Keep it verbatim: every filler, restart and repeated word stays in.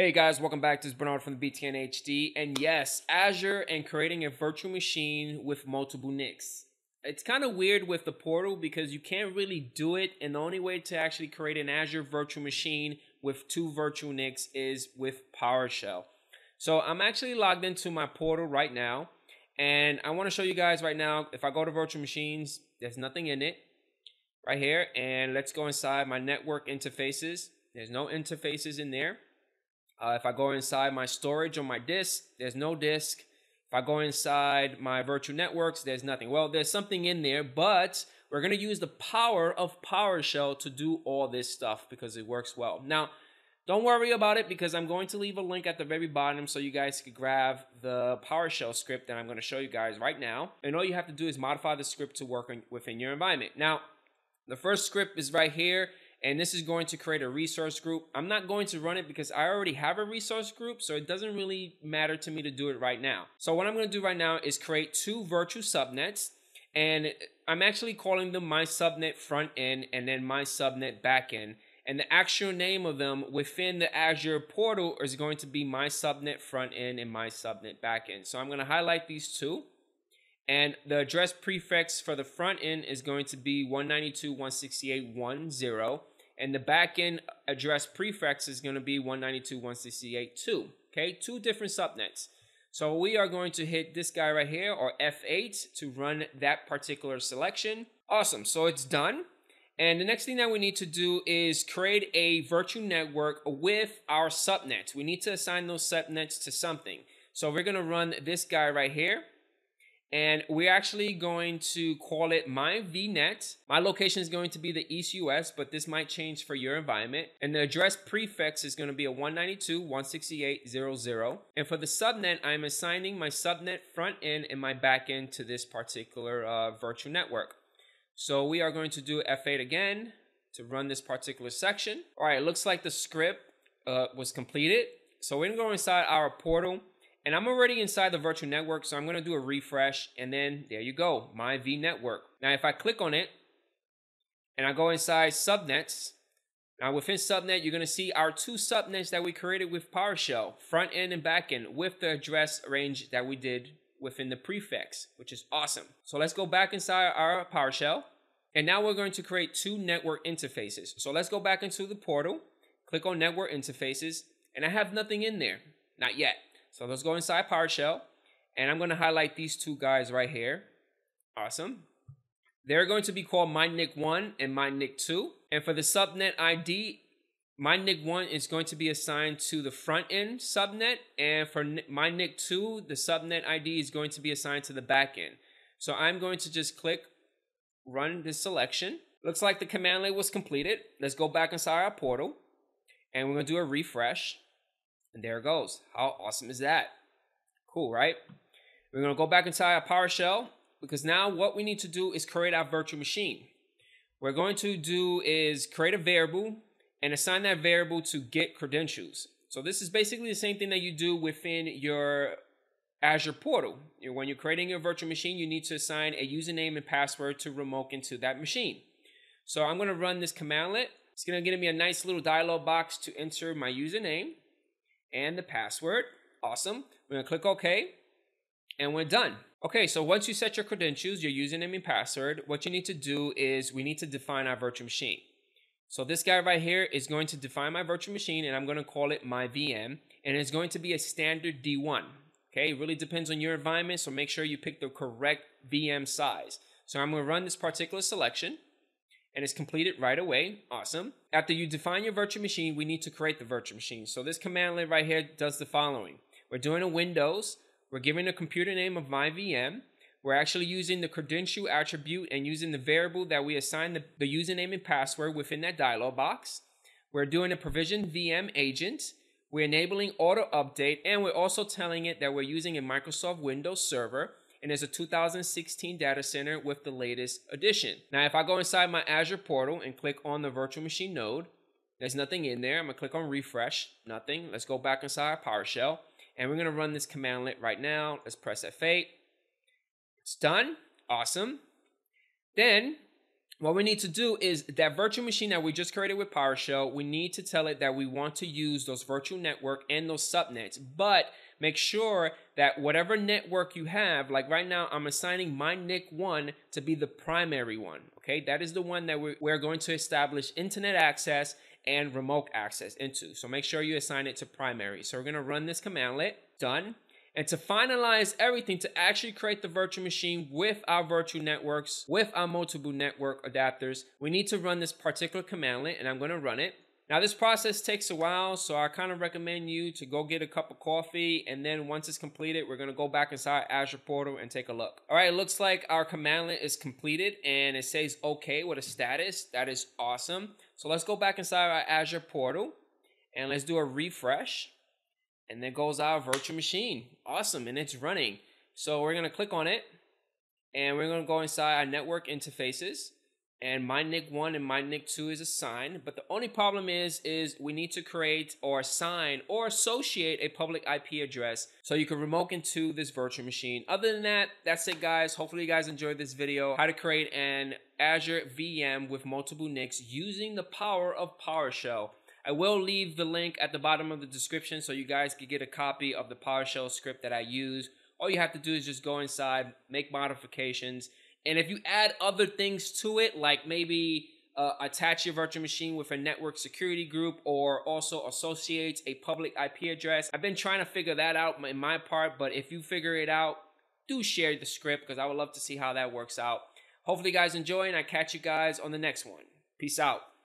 Hey guys, welcome back. This is Bernard from the B T N H D. And yes, Azure and creating a virtual machine with multiple N I Cs. It's kind of weird with the portal because you can't really do it. And the only way to actually create an Azure virtual machine with two virtual N I Cs is with PowerShell. So I'm actually logged into my portal right now. And I want to show you guys right now, if I go to virtual machines, there's nothing in it right here. And let's go inside my network interfaces. There's no interfaces in there. Uh, if I go inside my storage on my disk, there's no disk. If I go inside my virtual networks, there's nothing. Well, there's something in there, but we're going to use the power of PowerShell to do all this stuff because it works well. Now, don't worry about it because I'm going to leave a link at the very bottom so you guys can grab the PowerShell script that I'm going to show you guys right now. And all you have to do is modify the script to work in, within your environment. Now, the first script is right here. And this is going to create a resource group. I'm not going to run it because I already have a resource group, so it doesn't really matter to me to do it right now. So what I'm going to do right now is create two virtual subnets, and I'm actually calling them my subnet front end and then my subnet back end. And the actual name of them within the Azure portal is going to be my subnet front end and my subnet back end. So I'm going to highlight these two. And the address prefix for the front end is going to be one ninety-two dot one sixty-eight dot one dot zero. And the back end address prefix is going to be one ninety-two dot one sixty-eight dot two. Okay, two different subnets. So we are going to hit this guy right here, or F eight, to run that particular selection. Awesome, so it's done. And the next thing that we need to do is create a virtual network with our subnets. We need to assign those subnets to something. So we're going to run this guy right here. And we're actually going to call it MyVNet. My location is going to be the East U S, but this might change for your environment. And the address prefix is going to be a one ninety-two dot one sixty-eight dot zero dot zero. And for the subnet, I'm assigning my subnet front end and my back end to this particular uh, virtual network. So we are going to do F eight again to run this particular section. All right, it looks like the script uh, was completed. So we're going to go inside our portal. And I'm already inside the virtual network, so I'm going to do a refresh, and then there you go, my VNetwork. Now, if I click on it, and I go inside subnets, now within subnet, you're going to see our two subnets that we created with PowerShell, front end and back end, with the address range that we did within the prefix, which is awesome. So let's go back inside our PowerShell, and now we're going to create two network interfaces. So let's go back into the portal, click on network interfaces, and I have nothing in there, not yet. So let's go inside PowerShell, and I'm going to highlight these two guys right here. Awesome. They're going to be called MyNIC one and MyNIC two. And for the subnet I D, MyNIC one is going to be assigned to the front end subnet, and for MyNIC two, the subnet I D is going to be assigned to the back end. So I'm going to just click run this selection. Looks like the command line was completed. Let's go back inside our portal, and we're going to do a refresh. And there it goes. How awesome is that? Cool, right? We're going to go back inside our PowerShell because now what we need to do is create our virtual machine. We're going to do is create a variable and assign that variable to get credentials. So this is basically the same thing that you do within your Azure portal. When you're creating your virtual machine, you need to assign a username and password to remote into that machine. So I'm going to run this commandlet. It's going to give me a nice little dialog box to enter my username and the password. Awesome. We're going to click OK, and we're done. Okay, so once you set your credentials, your username and password, what you need to do is we need to define our virtual machine. So this guy right here is going to define my virtual machine, and I'm going to call it my V M, and it's going to be a standard D one. Okay, it really depends on your environment, so make sure you pick the correct V M size. So I'm going to run this particular selection, and it's completed right away. Awesome. After you define your virtual machine, we need to create the virtual machine. So this command line right here does the following. We're doing a Windows. We're giving a computer name of my V M. We're actually using the credential attribute and using the variable that we assigned the, the username and password within that dialog box. We're doing a provision V M agent. We're enabling auto update, and we're also telling it that we're using a Microsoft Windows server, and it's a two thousand sixteen data center with the latest edition. Now, if I go inside my Azure portal and click on the virtual machine node, there's nothing in there. I'm gonna click on refresh, nothing. Let's go back inside our PowerShell, and we're gonna run this commandlet right now. Let's press F eight. It's done, awesome. Then What we need to do is that virtual machine that we just created with PowerShell, we need to tell it that we want to use those virtual network and those subnets, but make sure that whatever network you have, like right now, I'm assigning my N I C one to be the primary one, okay? That is the one that we're going to establish internet access and remote access into. So make sure you assign it to primary. So we're gonna run this commandlet, done. And to finalize everything, to actually create the virtual machine with our virtual networks, with our multiple network adapters, we need to run this particular commandlet, and I'm gonna run it. Now this process takes a while, so I kind of recommend you to go get a cup of coffee, and then once it's completed, we're gonna go back inside Azure portal and take a look. All right, it looks like our commandlet is completed, and it says okay with a status. That is awesome. So let's go back inside our Azure portal, and let's do a refresh. And there goes our virtual machine. Awesome, and it's running. So we're gonna click on it, and we're gonna go inside our network interfaces, and my N I C one and my N I C two is assigned, but the only problem is, is we need to create or assign or associate a public I P address so you can remote into this virtual machine. Other than that, that's it guys. Hopefully you guys enjoyed this video, how to create an Azure V M with multiple N I Cs using the power of PowerShell. I will leave the link at the bottom of the description so you guys can get a copy of the PowerShell script that I use. All you have to do is just go inside, make modifications, and if you add other things to it, like maybe uh, attach your virtual machine with a network security group or also associates a public I P address. I've been trying to figure that out in my part, but if you figure it out, do share the script because I would love to see how that works out. Hopefully you guys enjoy, and I catch you guys on the next one. Peace out.